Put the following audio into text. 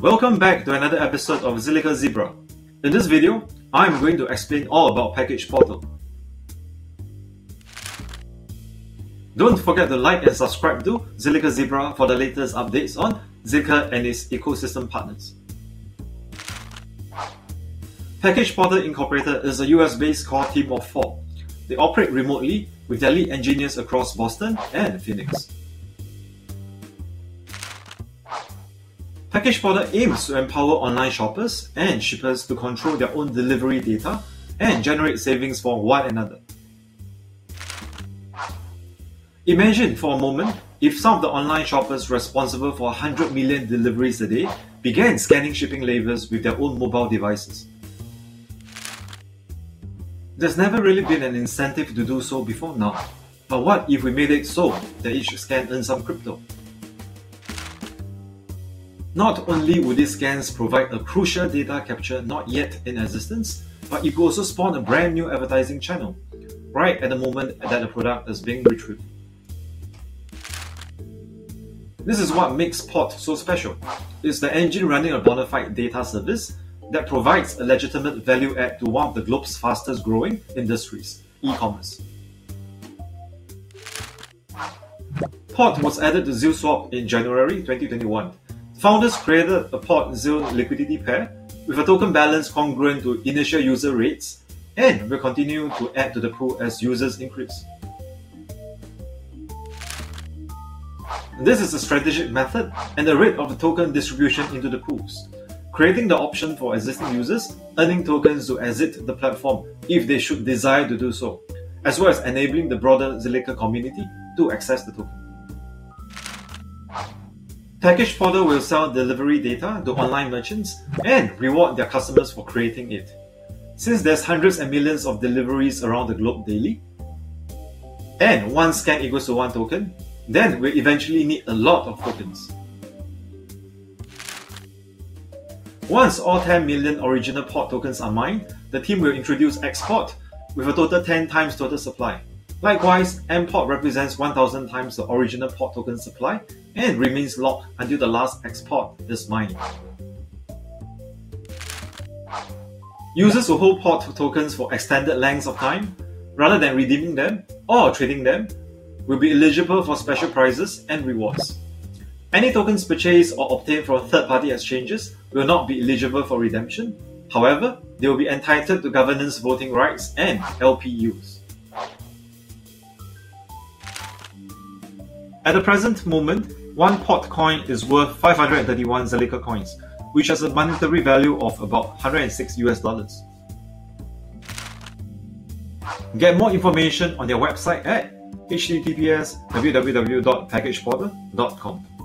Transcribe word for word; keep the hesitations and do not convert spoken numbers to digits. Welcome back to another episode of Zilliqa Zebra. In this video, I am going to explain all about Package Portal. Don't forget to like and subscribe to Zilliqa Zebra for the latest updates on Zilliqa and its ecosystem partners. Package Portal Incorporated is a U S based core team of four. They operate remotely with their lead engineers across Boston and Phoenix. Package Portal aims to empower online shoppers and shippers to control their own delivery data and generate savings for one another. Imagine for a moment if some of the online shoppers responsible for one hundred million deliveries a day began scanning shipping labels with their own mobile devices. There's never really been an incentive to do so before now, but what if we made it so that each scan earns some crypto? Not only would these scans provide a crucial data capture not yet in existence, but it could also spawn a brand new advertising channel, right at the moment that the product is being retrieved. This is what makes P O R T so special. It's the engine running a bona fide data service that provides a legitimate value add to one of the globe's fastest growing industries, e-commerce. P O R T was added to ZilSwap in January twenty twenty-one. Founders created a P O R T Zil liquidity pair with a token balance congruent to initial user rates and will continue to add to the pool as users increase. This is a strategic method and the rate of the token distribution into the pools, creating the option for existing users earning tokens to exit the platform if they should desire to do so, as well as enabling the broader Zilliqa community to access the token. Package Portal will sell delivery data to online merchants and reward their customers for creating it. Since there's hundreds and millions of deliveries around the globe daily, and one scan equals to one token, then we'll eventually need a lot of tokens. Once all ten million original P O R T tokens are mined, the team will introduce X P O R T with a total ten times total supply. Likewise, M P O R T represents one thousand times the original P O R T token supply and remains locked until the last X P O R T is mined. Users will hold P O R T tokens for extended lengths of time, rather than redeeming them or trading them, will be eligible for special prizes and rewards. Any tokens purchased or obtained from third-party exchanges will not be eligible for redemption. However, they will be entitled to governance voting rights and L P Us. At the present moment, one P O R T coin is worth five hundred thirty-one Zilliqa coins, which has a monetary value of about one hundred six U S dollars. Get more information on their website at H T T P S colon slash slash w w w dot package portal dot com.